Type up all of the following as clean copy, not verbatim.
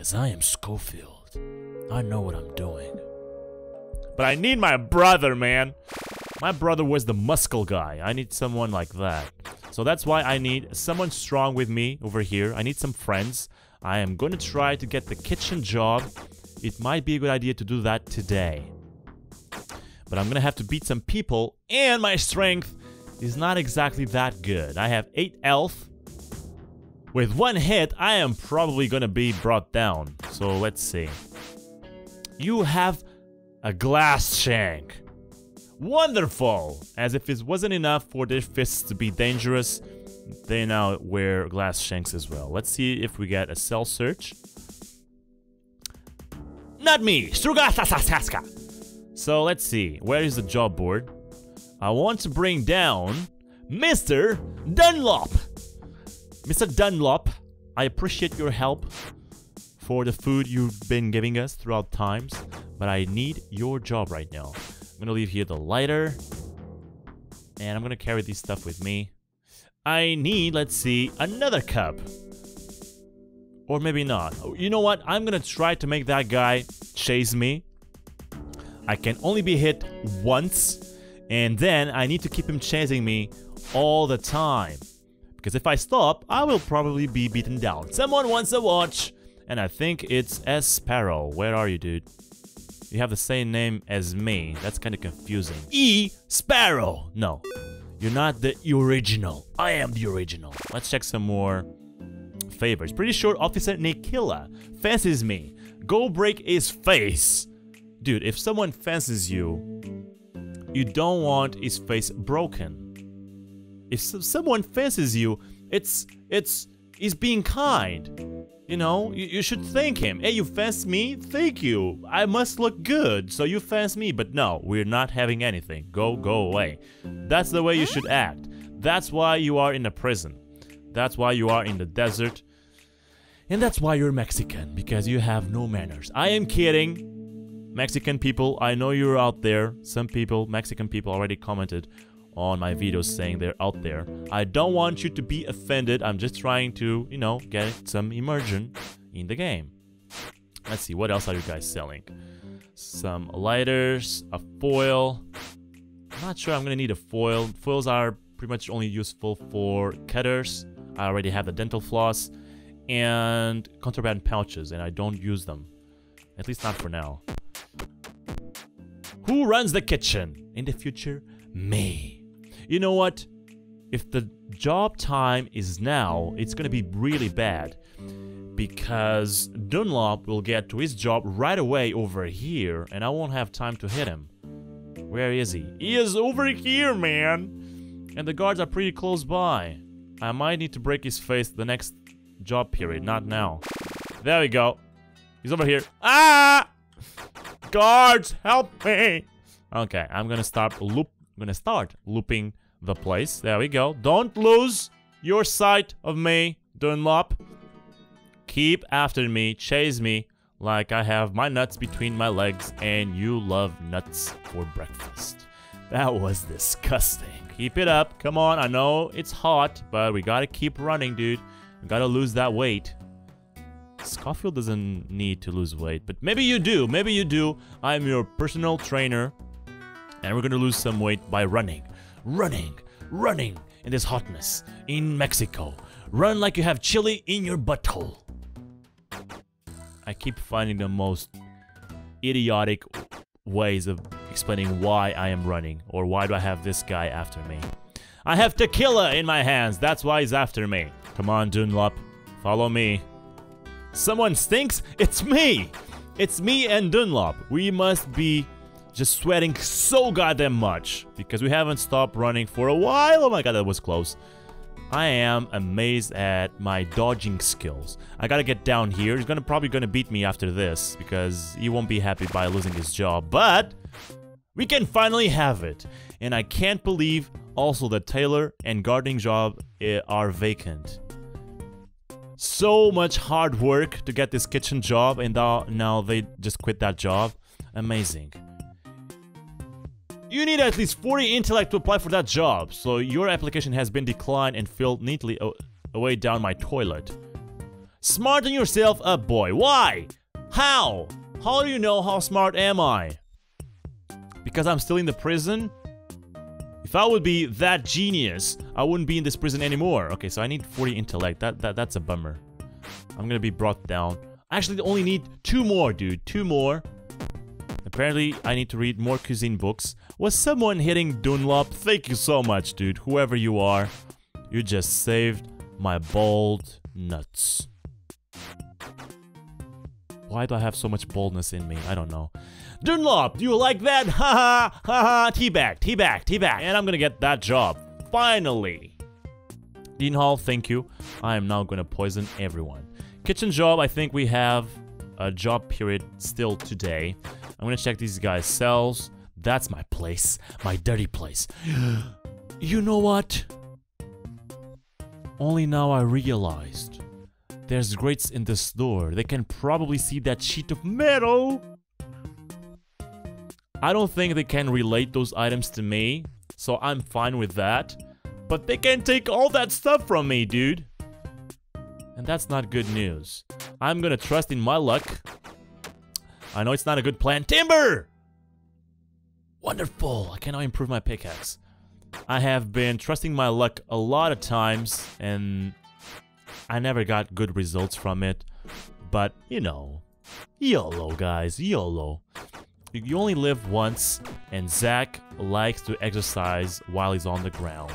'Cause I am Scofield. I know what I'm doing. But I need my brother, man. My brother was the muscle guy. I need someone like that. So that's why I need someone strong with me over here. I need some friends. I am gonna try to get the kitchen job. It might be a good idea to do that today. But I'm gonna have to beat some people, and my strength is not exactly that good. I have 8 health. With one hit, I am probably gonna be brought down. So let's see. You have a glass shank. Wonderful! As if it wasn't enough for their fists to be dangerous, they now wear glass shanks as well. Let's see if we get a cell search. Not me! So let's see, where is the job board? I want to bring down Mr. Dunlop! Mr. Dunlop, I appreciate your help for the food you've been giving us throughout times, but I need your job right now. I'm gonna leave here the lighter, and I'm gonna carry this stuff with me. I need, let's see, another cup. Or maybe not. You know what? I'm gonna try to make that guy chase me. I can only be hit once, and then I need to keep him chasing me all the time. Because if I stop, I will probably be beaten down. Someone wants a watch! And I think it's S. Sparrow. Where are you, dude? You have the same name as me. That's kind of confusing. E. Sparrow! No. You're not the original. I am the original. Let's check some more favors. Pretty sure Officer Nikilla fancies me. Go break his face. Dude, if someone fancies you, you don't want his face broken. If someone fancies you, he's being kind. You know, you should thank him. Hey, you fancy me? Thank you. I must look good, so you fancy me. But no, we're not having anything. Go away. That's the way you should act. That's why you are in a prison. That's why you are in the desert. And that's why you're Mexican, because you have no manners. I am kidding. Mexican people, I know you're out there. Some people, Mexican people already commented on my videos saying they're out there. I don't want you to be offended. I'm just trying to, you know, get some immersion in the game. Let's see, what else are you guys selling? Some lighters, a foil. I'm not sure I'm gonna need a foil. Foils are pretty much only useful for cutters. I already have the dental floss and contraband pouches, and I don't use them. At least not for now. Who runs the kitchen? In the future, me. You know what? If the job time is now, it's gonna be really bad because Dunlop will get to his job right away over here and I won't have time to hit him. Where is he? He is over here, man! And the guards are pretty close by. I might need to break his face the next job period, not now. There we go. He's over here. Ah! Guards, help me! Okay, I'm gonna stop looping. I'm gonna start looping the place. There we go. Don't lose your sight of me, Dunlop. Keep after me. Chase me like I have my nuts between my legs and you love nuts for breakfast. That was disgusting. Keep it up. Come on. I know it's hot, but we gotta keep running, dude. We gotta lose that weight. Scofield doesn't need to lose weight, but maybe you do. Maybe you do. I'm your personal trainer. And we're gonna lose some weight by running. Running in this hotness in Mexico. Run like you have chili in your butthole. I keep finding the most idiotic ways of explaining why I am running or why do I have this guy after me. I have tequila in my hands. That's why he's after me. Come on, Dunlop. Follow me. Someone stinks? It's me. It's me and Dunlop. We must be just sweating so goddamn much because we haven't stopped running for a while. Oh my god, that was close. I am amazed at my dodging skills. I gotta get down here. He's probably gonna beat me after this because he won't be happy by losing his job, but we can finally have it. And I can't believe also that tailor and gardening job are vacant. So much hard work to get this kitchen job and now they just quit that job. Amazing. You need at least 40 intellect to apply for that job, so your application has been declined and filled neatly away down my toilet. Smarten yourself up, boy. Why? How? How do you know how smart am I? Because I'm still in the prison? If I would be that genius, I wouldn't be in this prison anymore. Okay, so I need 40 intellect. That's a bummer. I'm gonna be brought down. I actually only need 2 more, dude. 2 more. Apparently, I need to read more cuisine books. Was someone hitting Dunlop? Thank you so much, dude. Whoever you are, you just saved my bald nuts. Why do I have so much boldness in me? I don't know. Dunlop, do you like that? Haha, haha, teabag, teabag, teabag. And I'm gonna get that job. Finally. Dean Hall, thank you. I am now gonna poison everyone. Kitchen job, I think we have a job period still today. I'm gonna check these guys' cells. That's my place, my dirty place. You know what? Only now I realized. There's grates in this door. They can probably see that sheet of metal. I don't think they can relate those items to me, so I'm fine with that. But they can take all that stuff from me, dude. And that's not good news. I'm gonna trust in my luck. I know it's not a good plan. Timber! Wonderful. I can now improve my pickaxe. I have been trusting my luck a lot of times, and I never got good results from it. But, you know, YOLO, guys, YOLO. You only live once, and Zach likes to exercise while he's on the ground.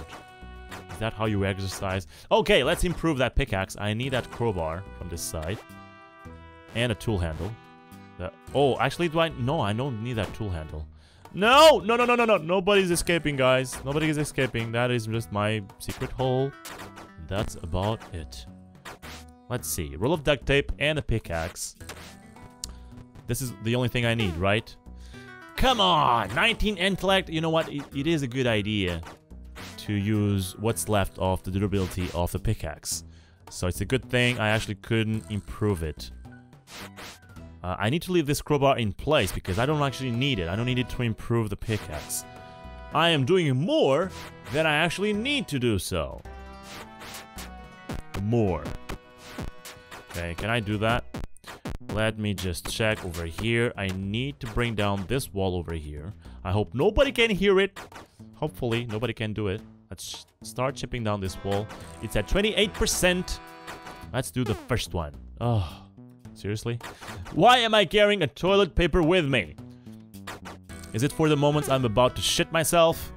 Is that how you exercise? Okay, let's improve that pickaxe. I need that crowbar from this side. And a tool handle. Oh, actually, do I? No, I don't need that tool handle. No! No, no, no, no, no. Nobody's escaping, guys. Nobody is escaping. That is just my secret hole. That's about it. Let's see. Roll of duct tape and a pickaxe. This is the only thing I need, right? Come on! 19 intellect. You know what? It is a good idea to use what's left of the durability of the pickaxe. So it's a good thing I actually couldn't improve it. I need to leave this crowbar in place because I don't actually need it. I don't need it to improve the pickaxe. I am doing more than I actually need to do so. More. Okay, can I do that? Let me just check over here. I need to bring down this wall over here. I hope nobody can hear it. Hopefully, nobody can do it. Let's start chipping down this wall. It's at 28%. Let's do the first one. Oh, seriously? Why am I carrying a toilet paper with me? Is it for the moments I'm about to shit myself?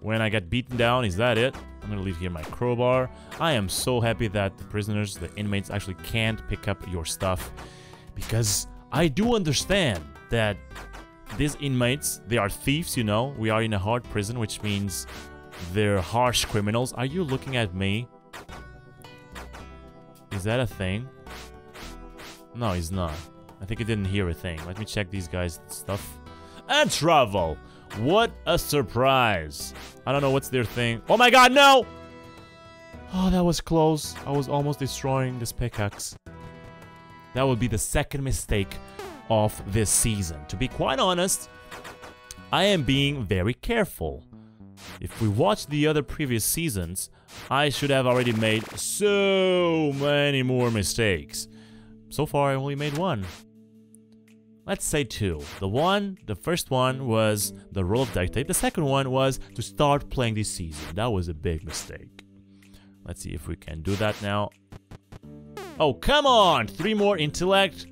When I get beaten down, is that it? I'm gonna leave here my crowbar. I am so happy that the prisoners, the inmates, actually can't pick up your stuff. Because I do understand that these inmates, they are thieves, you know. We are in a hard prison, which means they're harsh criminals. Are you looking at me? Is that a thing? No, he's not. I think he didn't hear a thing. Let me check these guys' stuff. And travel! What a surprise. I don't know what's their thing. Oh my god, no! Oh, that was close. I was almost destroying this pickaxe. That would be the second mistake of this season. To be quite honest, I am being very careful. If we watch the other previous seasons, I should have already made so many more mistakes. So far, I only made one. Let's say 2. The first one was the roll of duct tape. The second one was to start playing this season. That was a big mistake. Let's see if we can do that now. Oh, come on! 3 more intellect.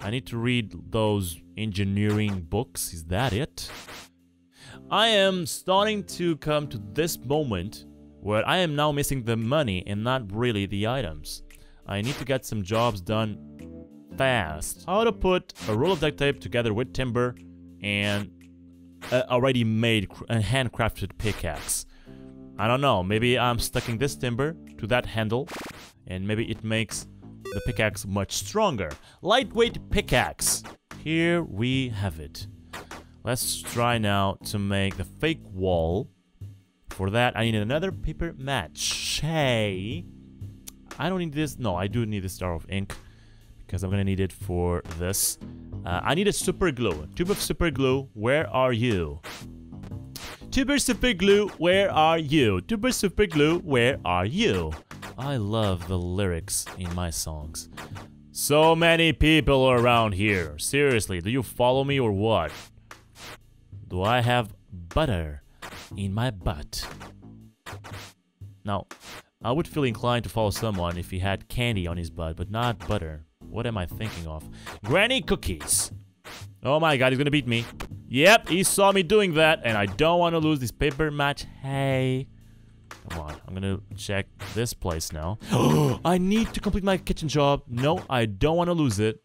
I need to read those engineering books. Is that it? I am starting to come to this moment where I am now missing the money and not really the items. I need to get some jobs done fast. How to put a roll of duct tape together with timber and already made handcrafted pickaxe. I don't know, maybe I'm sticking this timber to that handle and maybe it makes the pickaxe much stronger. Lightweight pickaxe. Here we have it. Let's try now to make the fake wall. For that I need another paper match. Hey, I don't need this. No, I do need a star of ink, because I'm gonna need it for this. I need a super glue. A tube of super glue, where are you? Tuber super glue, where are you? Tuber super glue, where are you? I love the lyrics in my songs. So many people around here. Seriously, do you follow me or what? Do I have butter in my butt? Now, I would feel inclined to follow someone if he had candy on his butt, but not butter. What am I thinking of? Granny cookies! Oh my god, he's gonna beat me. Yep, he saw me doing that, and I don't want to lose this paper match. Hey. Come on, I'm gonna check this place now. I need to complete my kitchen job. No, I don't want to lose it.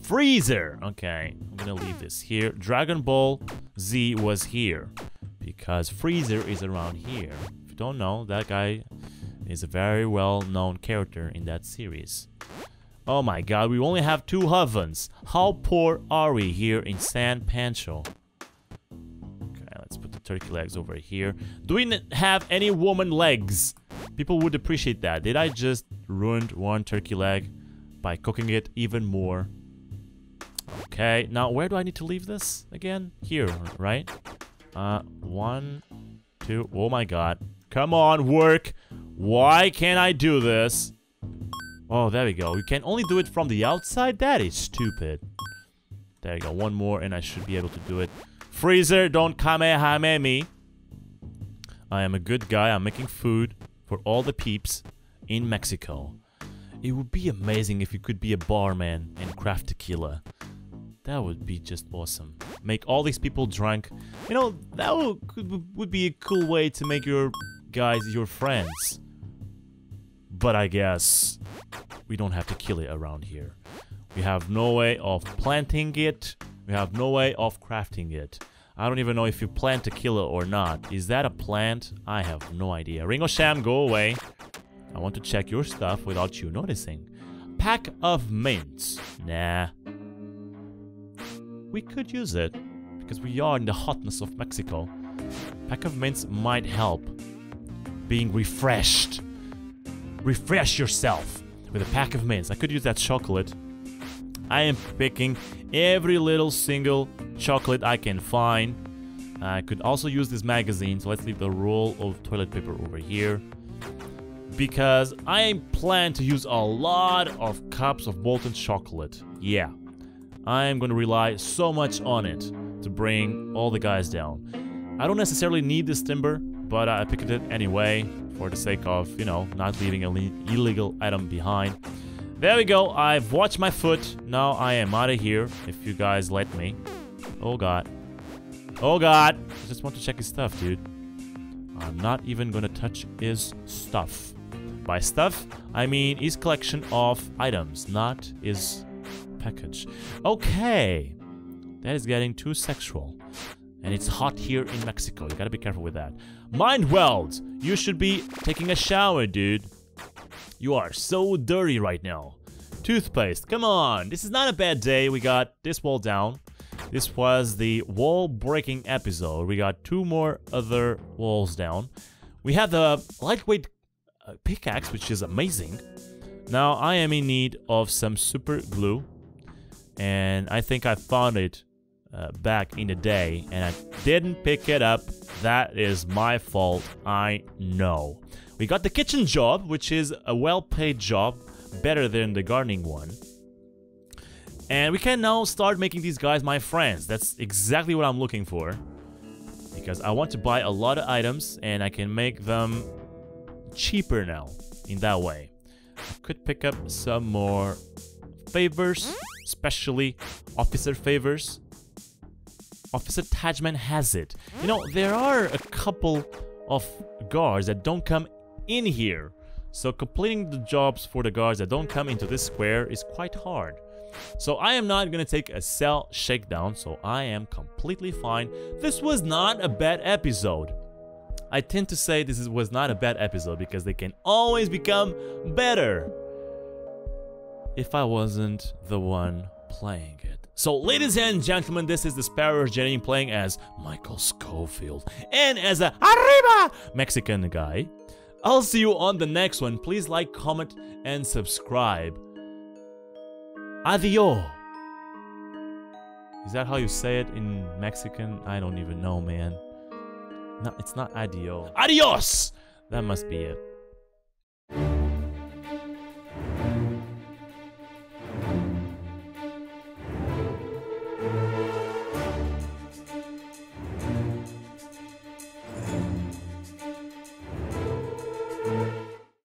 Freezer! Okay, I'm gonna leave this here. Dragon Ball Z was here, because Freezer is around here. If you don't know, that guy is a very well-known character in that series. Oh my god, we only have 2 ovens. How poor are we here in San Pancho? Let's put the turkey legs over here. Do we have any woman legs? People would appreciate that. Did I just ruin one turkey leg by cooking it even more? Okay, now where do I need to leave this again? Here, right? 1, 2, oh my god. Come on, work. Why can't I do this? Oh, there we go. You can only do it from the outside? That is stupid. There you go, one more and I should be able to do it. Freezer, don't kamehame me. I am a good guy. I'm making food for all the peeps in Mexico. It would be amazing if you could be a barman and craft tequila. That would be just awesome. Make all these people drunk. You know, that would be a cool way to make your guys your friends. But I guess we don't have tequila around here. We have no way of planting it. We have no way of crafting it. I don't even know if you plant tequila or not. Is that a plant? I have no idea. Ringo Sham, go away. I want to check your stuff without you noticing. Pack of mints. Nah. We could use it, because we are in the hotness of Mexico. Pack of mints might help. Being refreshed. Refresh yourself with a pack of mints. I could use that chocolate. I am picking every little single chocolate I can find. I could also use this magazine, so let's leave the roll of toilet paper over here. Because I plan to use a lot of cups of molten chocolate. Yeah, I am going to rely so much on it to bring all the guys down. I don't necessarily need this timber, but I picked it anyway for the sake of, you know, not leaving an illegal item behind. There we go, I've watched my foot. Now I am out of here, if you guys let me. Oh god. Oh god! I just want to check his stuff, dude. I'm not even gonna touch his stuff. By stuff, I mean his collection of items, not his package. Okay! That is getting too sexual. And it's hot here in Mexico, you gotta be careful with that. Mind welds! You should be taking a shower, dude. You are so dirty right now. Toothpaste, come on. This is not a bad day. We got this wall down. This was the wall breaking episode. We got 2 more other walls down. We have the lightweight pickaxe, which is amazing. Now I am in need of some super glue. And I think I found it back in the day. And I didn't pick it up. That is my fault. I know. We got the kitchen job, which is a well-paid job, better than the gardening one. And we can now start making these guys my friends. That's exactly what I'm looking for. Because I want to buy a lot of items, and I can make them cheaper now, in that way. I could pick up some more favors, especially officer favors. Officer Tajman has it. You know, there are a couple of guards that don't come in here. So completing the jobs for the guards that don't come into this square is quite hard. So I am not gonna take a cell shakedown, so I am completely fine. This was not a bad episode. I tend to say this was not a bad episode because they can always become better. If I wasn't the one playing it. So, ladies and gentlemen, this is the Sparrow's Journey playing as Michael Scofield and as a Arriba Mexican guy. I'll see you on the next one. Please like, comment, and subscribe. Adios. Is that how you say it in Mexican? I don't even know, man. No, it's not adios. Adios! That must be it.